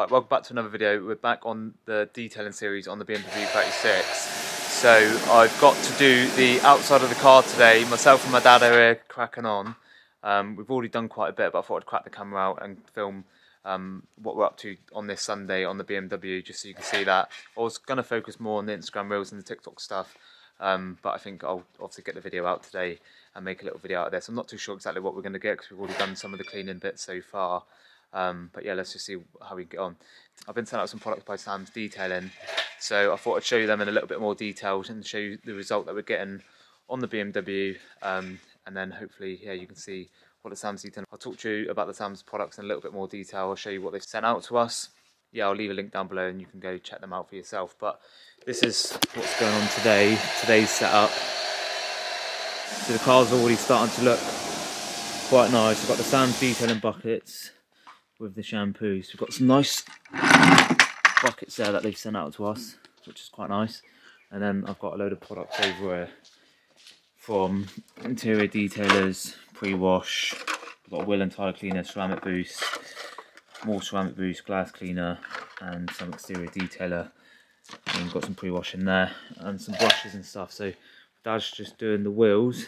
Right, welcome back to another video. We're back on the detailing series on the BMW E36. So I've got to do the outside of the car today. Myself and my dad are here cracking on. We've already done quite a bit, but I thought I'd crack the camera out and film what we're up to on this Sunday on the BMW, just so you can see that. I was going to focus more on the Instagram reels and the TikTok stuff, but I think I'll obviously get the video out today and make a little video out of this. I'm not too sure exactly what we're going to get because we've already done some of the cleaning bits so far. But yeah, let's just see how we get on. I've been sent out some products by Sam's Detailing, so I thought I'd show you them in a little bit more detail and show you the result that we're getting on the BMW, and then hopefully, yeah, you can see what the Sam's Detailing. I'll talk to you about the Sam's products in a little bit more detail. I'll show you what they've sent out to us. Yeah, I'll leave a link down below and you can go check them out for yourself. But this is what's going on today, today's setup. So the car's already starting to look quite nice. We've got the Sam's Detailing buckets with the shampoos. We've got some nice buckets there that they've sent out to us, which is quite nice. And then I've got a load of products over here from interior detailers, pre-wash. We've got a wheel and tyre cleaner, ceramic boost, more ceramic boost, glass cleaner, and some exterior detailer. And we've got some pre-wash in there and some brushes and stuff. So Dad's just doing the wheels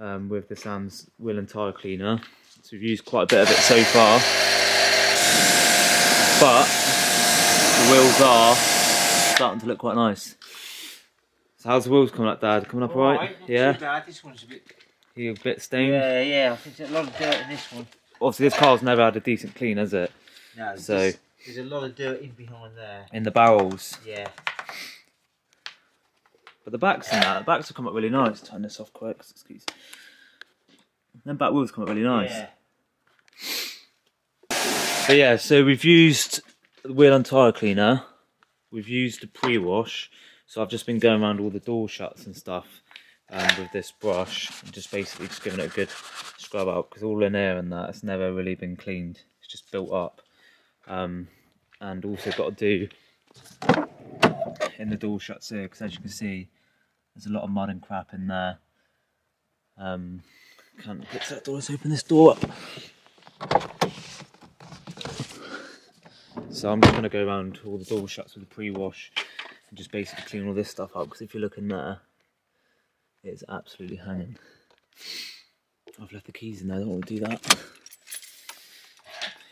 with the Sam's wheel and tyre cleaner. So we've used quite a bit of it so far, but the wheels are starting to look quite nice. So how's the wheels coming up, Dad? Coming up alright? Yeah. Too bad. This one's a bit. You're a bit stained. Yeah, yeah. I think there's a lot of dirt in this one. Obviously, this car's never had a decent clean, has it? No. So there's a lot of dirt in behind there. In the barrels. Yeah. But the backs and that, the backs have come up really nice. Turn this off quick. Excuse. Them back wheels come up really nice. Yeah. But yeah, so we've used the wheel and tyre cleaner, we've used the pre-wash, so I've just been going around all the door shuts and stuff with this brush, and just basically just giving it a good scrub out, because all in here and that, it's never really been cleaned, it's just built up. And also got to do in the door shuts here, because as you can see, there's a lot of mud and crap in there. Can't get to that door, let's open this door up. So I'm just going to go around all the door shuts with the pre-wash and just basically clean all this stuff up, because if you look in there, it's absolutely hanging. I've left the keys in there, I don't want to do that.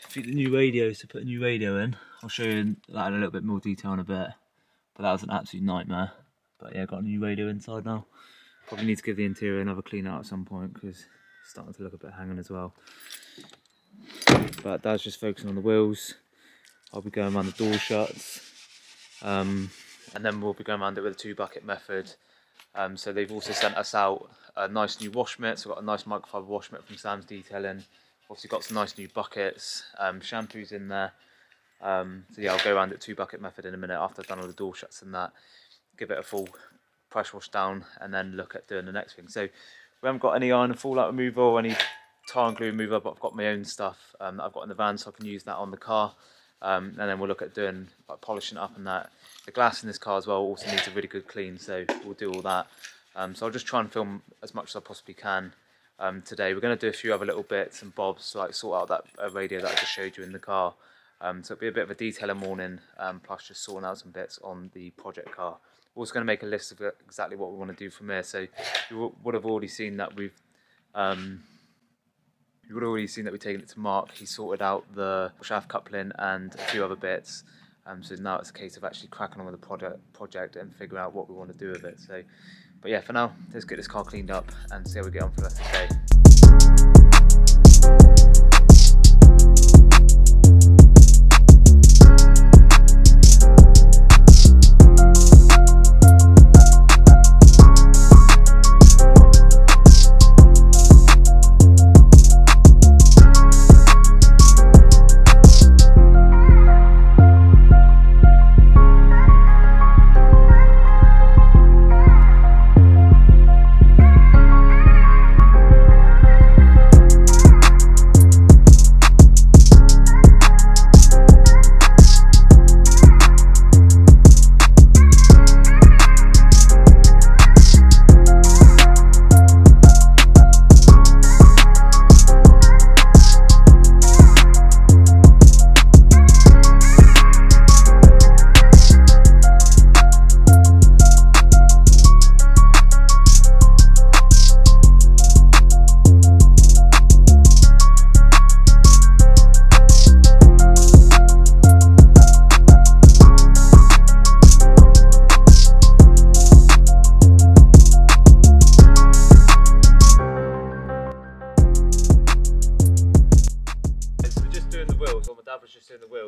Fit the new radio, so put a new radio in. I'll show you that in a little bit more detail in a bit, but that was an absolute nightmare. But yeah, got a new radio inside now. Probably need to give the interior another clean out at some point, because it's starting to look a bit hanging as well. But Dad's just focusing on the wheels. I'll be going around the door shuts, and then we'll be going around it with a two-bucket method. So they've also sent us out a nice new wash mitt. So I've got a nice microfiber wash mitt from Sam's Detailing. Obviously got some nice new buckets, shampoos in there. So yeah, I'll go around it two-bucket method in a minute after I've done all the door shuts and that. Give it a full pressure wash down, and then look at doing the next thing. So we haven't got any iron and fallout remover or any tar and glue remover, but I've got my own stuff that I've got in the van, so I can use that on the car. And then we'll look at doing like polishing up and that. The glass in this car as well also needs a really good clean, so we'll do all that. So I'll just try and film as much as I possibly can today. We're going to do a few other little bits and bobs, like sort out that radio that I just showed you in the car. So it'll be a bit of a detailing morning, plus just sorting out some bits on the project car. We're also going to make a list of exactly what we want to do from here. So you would have already seen that we've we've taken it to Mark. He sorted out the shaft coupling and a few other bits. So now it's a case of actually cracking on with the project and figuring out what we want to do with it. So, but yeah, for now, let's get this car cleaned up and see how we get on for the rest of the day.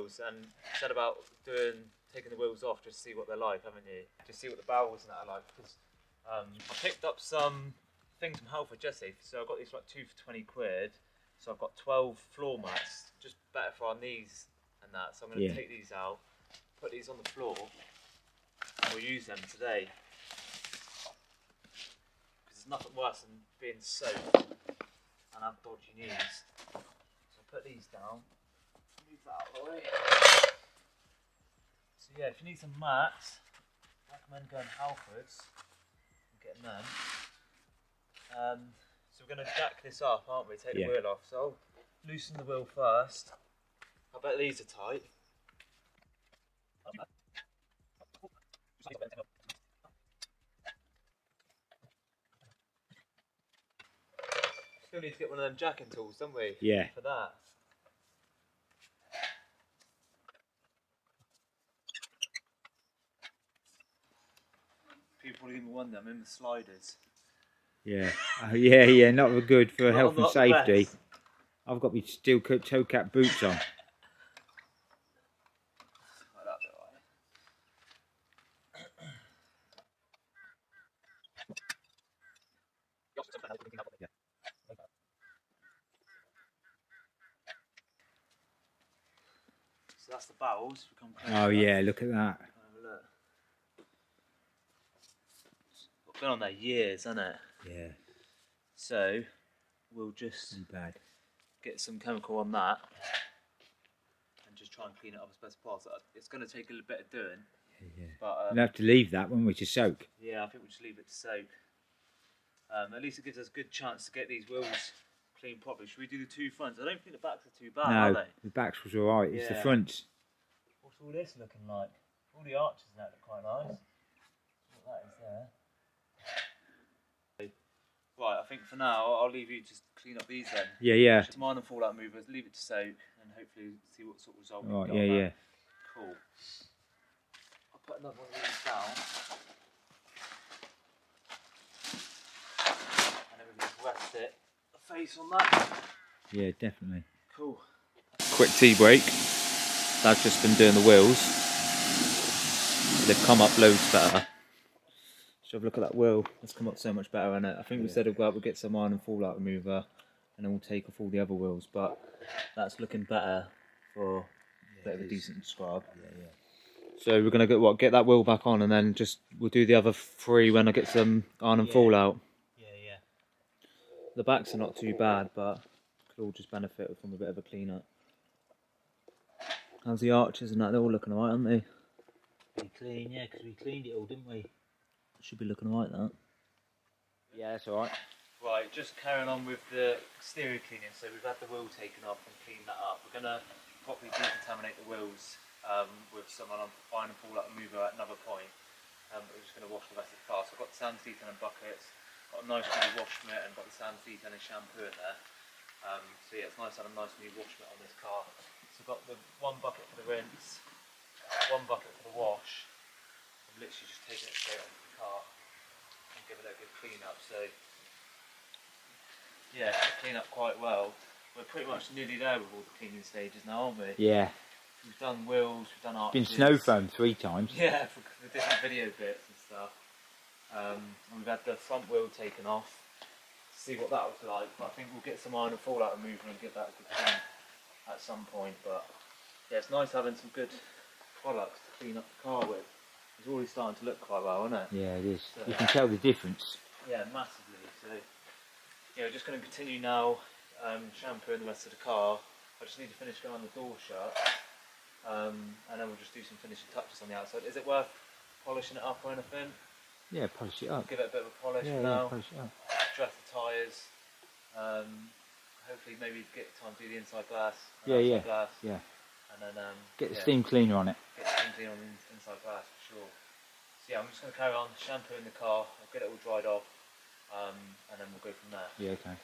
wheels, and you said about taking the wheels off just to see what they're like, haven't you? Just see what the barrels and that are like. Because I picked up some things from Halford, Jesse. So I've got these like 2 for 20 quid. So I've got 12 floor mats, just better for our knees and that. So I'm going to take these out, put these on the floor, and we'll use them today. Because there's nothing worse than being soaked and have dodgy knees. So I'll put these down, move that out of the way. So yeah, if you need some mats, I recommend going to Halford's and getting them. So we're going to jack this up, aren't we? Take the wheel off. So I'll loosen the wheel first. I bet these are tight. Still need to get one of them jacking tools, don't we? Yeah. For that. People even wonder, I'm in the sliders. Yeah, yeah, not good for health and safety. Best. I've got my steel toe cap boots on. So that's the barrels. Oh yeah, look at that. It's been on there years, hasn't it? Yeah. So we'll just get some chemical on that and just try and clean it up as best possible. It's going to take a little bit of doing. Yeah. But we'll have to leave that one, which is soak. Yeah, I think we'll just leave it to soak. At least it gives us a good chance to get these wheels cleaned properly. Should we do the two fronts? I don't think the backs are too bad, are they? No, the backs was all right. Yeah. It's the fronts. What's all this looking like? All the arches and that look quite nice. What that is there. Right, I think for now I'll leave you to clean up these then. Yeah, yeah. Just mine and fallout movers, leave it to soak and hopefully see what sort of result we can get. Yeah. Cool. I'll put another one of these down. And then we can rest it. A face on that. Yeah, definitely. Cool. Quick tea break. I've just been doing the wheels. They've come up loads better. Should have a look at that wheel. It's come up so much better, hasn't it? I think we said we'll get some iron and fallout remover and then we'll take off all the other wheels, but that's looking better for a bit of a decent scrub. So we're going to get that wheel back on and then just we'll do the other three when I get some iron and fallout. The backs are not too bad, but could all just benefit from a bit of a clean up. How's the arches and that? They're all looking alright, aren't they? Pretty clean, yeah, because we cleaned it all, didn't we? Should be looking like that. Yeah, that's alright. Right, just carrying on with the exterior cleaning. So we've had the wheel taken off and cleaned that up. We're going to properly decontaminate the wheels with some iron and fallout remover at another point. We're just going to wash the rest of the car. So I've got the Sam's Detailing buckets, got a nice new wash mitt and got the Sam's Detailing shampoo in there. So yeah, it's nice to have a nice new wash mitt on this car. So I've got the one bucket for the rinse, one bucket for the wash. I'm literally just taking it straight off car and give it a good clean up. So yeah, clean up quite well. We're pretty much nearly there with all the cleaning stages now, aren't we? Yeah. We've done wheels, we've done arches. It's been snow foam 3 times. Yeah, for different video bits and stuff. And we've had the front wheel taken off to see what that was like. But I think we'll get some iron and fallout remover and give that a good clean at some point. But yeah, it's nice having some good products to clean up the car with. It's already starting to look quite well, isn't it? Yeah, it is. So, you can tell the difference. Yeah, massively. So, yeah, we're just going to continue now shampooing the rest of the car. I just need to finish going the door shut, and then we'll just do some finishing touches on the outside. Is it worth polishing it up or anything? Yeah, polish it up. Give it a bit of a polish now. Yeah, polish it up. Dress the tyres. Hopefully, maybe get time to do the inside glass. Glass. Yeah. And then, get the steam cleaner on it. Get the steam cleaner on the inside glass for sure. So yeah, I'm just going to carry on shampooing the car. I'll get it all dried off, and then we'll go from there. Yeah, okay.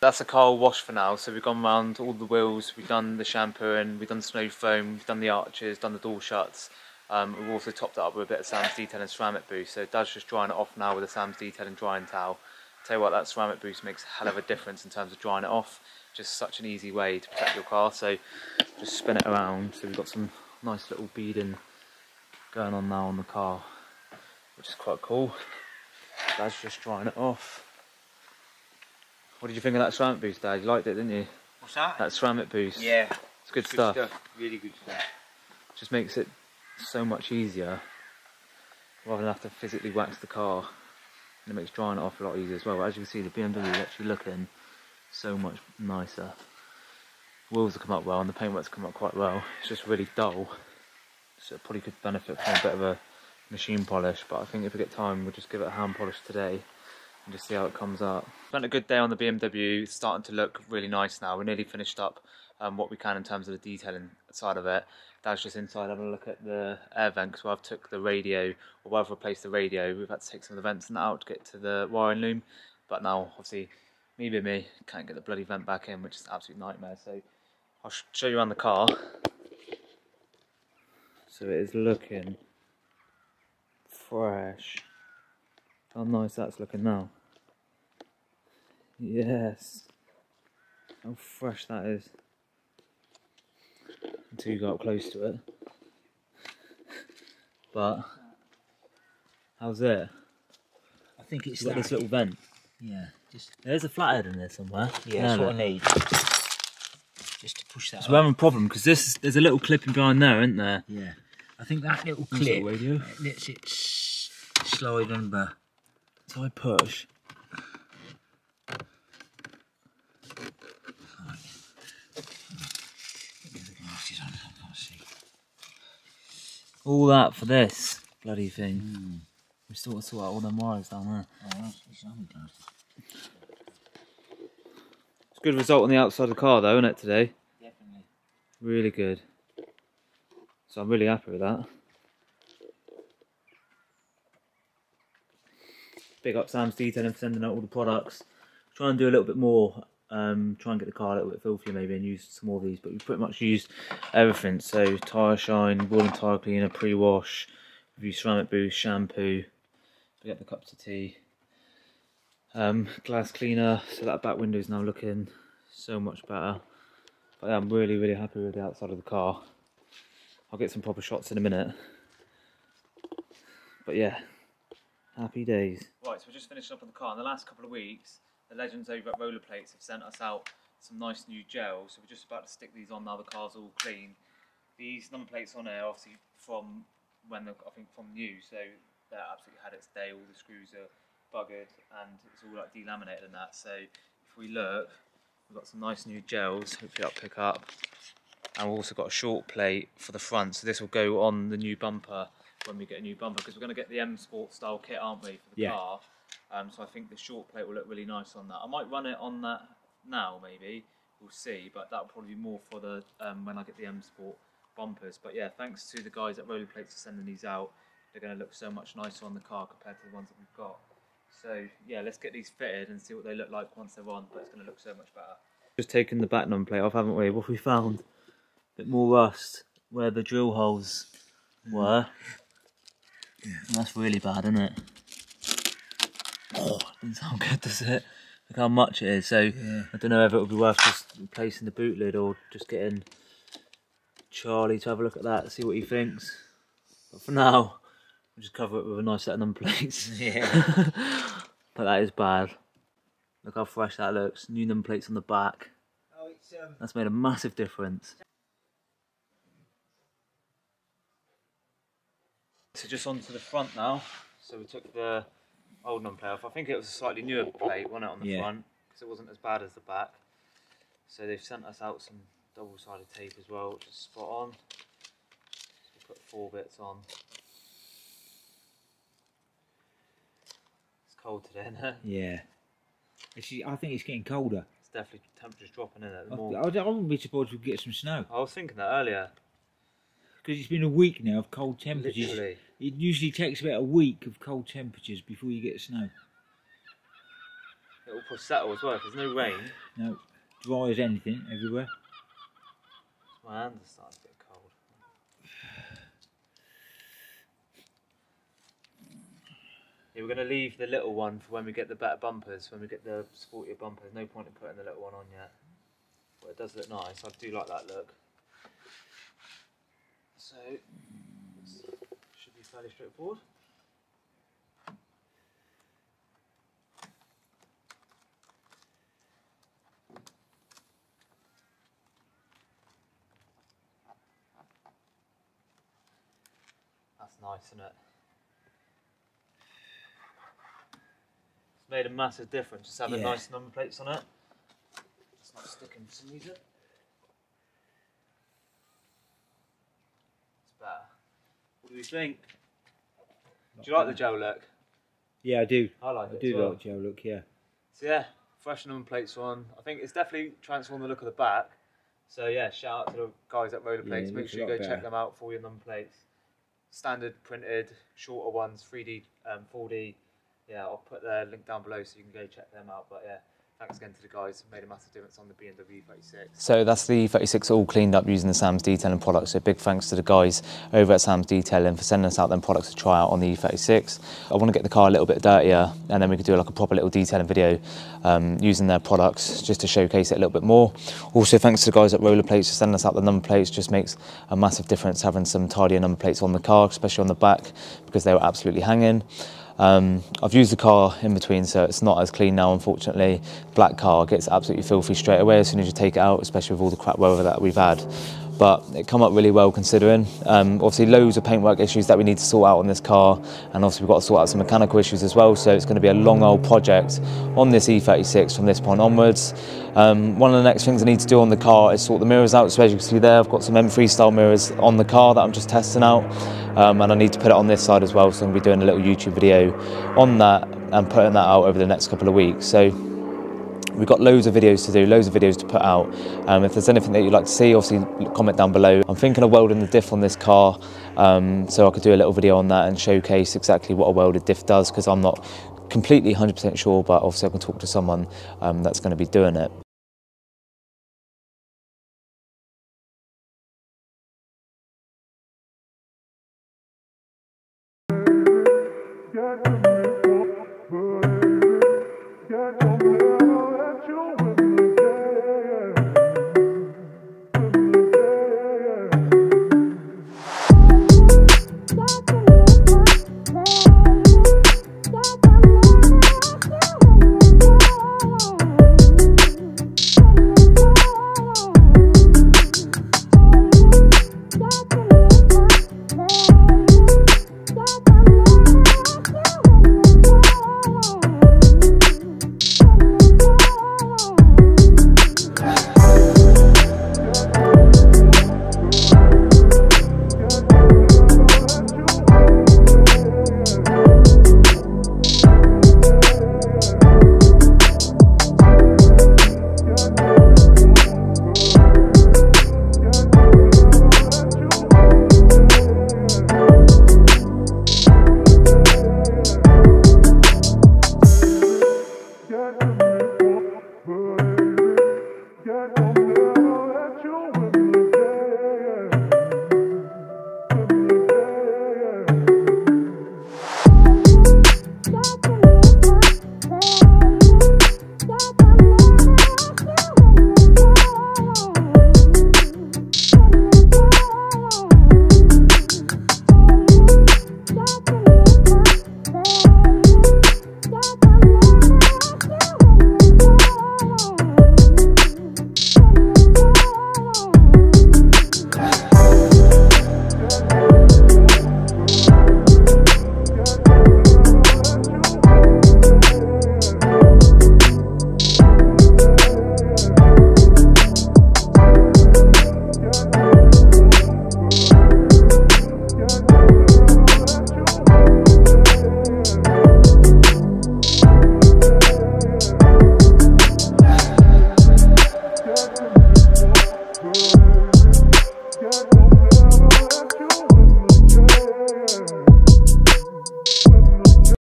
That's the car wash for now. So we've gone round all the wheels. We've done the shampooing. We've done snow foam. We've done the arches. Done the door shuts. We've also topped it up with a bit of Sam's Detailing ceramic boost. So Dad's just drying it off now with a Sam's Detailing drying towel. Tell you what, that ceramic boost makes a hell of a difference in terms of drying it off. just such an easy way to protect your car. So just spin it around. So we've got some nice little beading going on now on the car, which is quite cool. Dad's just drying it off. What did you think of that ceramic boost, Dad? You liked it, didn't you? What's that? That ceramic boost. Yeah. It's good stuff. Really good stuff. Just makes it so much easier rather than have to physically wax the car. And it makes drying it off a lot easier as well. But as you can see, the BMW is actually looking so much nicer. Wheels have come up well and the paintwork's come up quite well. It's just really dull, so it probably could benefit from a bit of a machine polish, but I think if we get time we'll just give it a hand polish today and just see how it comes up. Spent a good day on the BMW. It's starting to look really nice now. We're nearly finished up what we can in terms of the detailing side of it. Dad's just inside having a look at the air vent, because where I've took the radio, or where I've replaced the radio, we've had to take some of the vents and that out to get to the wiring loom, but now obviously me being me can't get the bloody vent back in, which is an absolute nightmare. So I'll show you around the car. So it is looking fresh. How nice that's looking now. Yes, how fresh that is. Until you got up close to it. But how's it? I think it's got this little vent. Yeah, just there's a flathead in there somewhere. Yeah, that's what I need. Just to push that. So we're having a problem because there's a little clipping behind there, isn't there? Yeah. I think that little clip lets it slide under. So I push. All that for this bloody thing. We still saw all them wires down there. Oh, it's a good result on the outside of the car though, isn't it, today? Definitely. Really good. So I'm really happy with that. Big up Sam's Detailing for sending out all the products. Try and do a little bit more. Try and get the car a little bit filthier maybe and use some more of these, but we pretty much used everything. So tyre shine, wall and tyre cleaner, pre-wash, review ceramic boost, shampoo, pick up the cups of tea, glass cleaner. So that back window is now looking so much better. But yeah, I'm really, really happy with the outside of the car. I'll get some proper shots in a minute. But yeah, happy days. Right, so we're just finishing up on the car. In the last couple of weeks, the legends over at Rolaplates have sent us out some nice new gels, so we're just about to stick these on now the car's all clean. These number plates on here are obviously from when I think from new, so they're absolutely had its day. All the screws are buggered and it's all like delaminated and that. So if we look, we've got some nice new gels, hopefully I'll pick up. And we've also got a short plate for the front, so this will go on the new bumper when we get a new bumper, because we're going to get the M Sport style kit, aren't we, for the car. So I think the short plate will look really nice on that. I might run it on that now, maybe, we'll see, but that'll probably be more for the when I get the M Sport bumpers. But yeah, thanks to the guys at Rolaplates for sending these out. They're going to look so much nicer on the car compared to the ones that we've got. So yeah, let's get these fitted and see what they look like once they're on, but it's going to look so much better. Just taken the back number plate off, haven't we? What we found, a bit more rust where the drill holes were. Yeah. And that's really bad, isn't it? Oh, it doesn't sound good, does it? Look how much it is. So yeah. I don't know whether it would be worth just replacing the boot lid or just getting Charlie to have a look at that, see what he thinks. But for now, we'll just cover it with a nice set of number plates. Yeah. But that is bad. Look how fresh that looks. New number plates on the back. Oh, it's, that's made a massive difference. So just onto the front now. So we took the old number plate off. I think it was a slightly newer plate, wasn't it, on the front, because it wasn't as bad as the back. So they've sent us out some double-sided tape as well, which is spot on. So we put 4 bits on. It's cold today, isn't it? Yeah. Actually, I think it's getting colder. It's definitely temperature's dropping, isn't it? I wouldn't be surprised if we get some snow. I was thinking that earlier. Because it's been a week now of cold temperatures. Literally. It usually takes about a week of cold temperatures before you get snow. It'll probably settle as well if there's no rain. No, dry as anything everywhere. My hands are starting to get cold. Yeah, we're going to leave the little one for when we get the better bumpers, when we get the sportier bumpers. No point in putting the little one on yet. But it does look nice. I do like that look. So this should be fairly straightforward. That's nice, isn't it? It's made a massive difference just having nice number plates on it. It's not sticking for some reason. It's better. What do you think? Do you like the gel look? Yeah, I do. I like it. I do like the gel look, yeah. So yeah, fresh number plates on. I think it's definitely transformed the look of the back. So yeah, shout out to the guys at Rolaplates. Make sure you go check them out for all your number plates. Standard printed, shorter ones, 3D, 4D. Yeah, I'll put their link down below so you can go check them out. But yeah, thanks again to the guys who made a massive difference on the BMW E36. So that's the E36 all cleaned up using the Sam's Detailing products. So big thanks to the guys over at Sam's Detailing for sending us out them products to try out on the E36. I want to get the car a little bit dirtier and then we could do like a proper little detailing video using their products just to showcase it a little bit more. Also thanks to the guys at Rolaplates for sending us out the number plates. Just makes a massive difference having some tidier number plates on the car, especially on the back, because they were absolutely hanging. I've used the car in between, so it's not as clean now, unfortunately. Black car gets absolutely filthy straight away as soon as you take it out, especially with all the crap weather that we've had. But it come up really well considering. Obviously loads of paintwork issues that we need to sort out on this car, and obviously we've got to sort out some mechanical issues as well, so it's going to be a long old project on this E36 from this point onwards. One of the next things I need to do on the car is sort the mirrors out, so as you can see there I've got some M3 style mirrors on the car that I'm just testing out, and I need to put it on this side as well, so I'm going to be doing a little YouTube video on that and putting that out over the next couple of weeks. So we've got loads of videos to do, loads of videos to put out. If there's anything that you'd like to see, obviously comment down below. I'm thinking of welding the diff on this car, so I could do a little video on that and showcase exactly what a welded diff does, because I'm not completely 100% sure, but obviously I can talk to someone that's going to be doing it.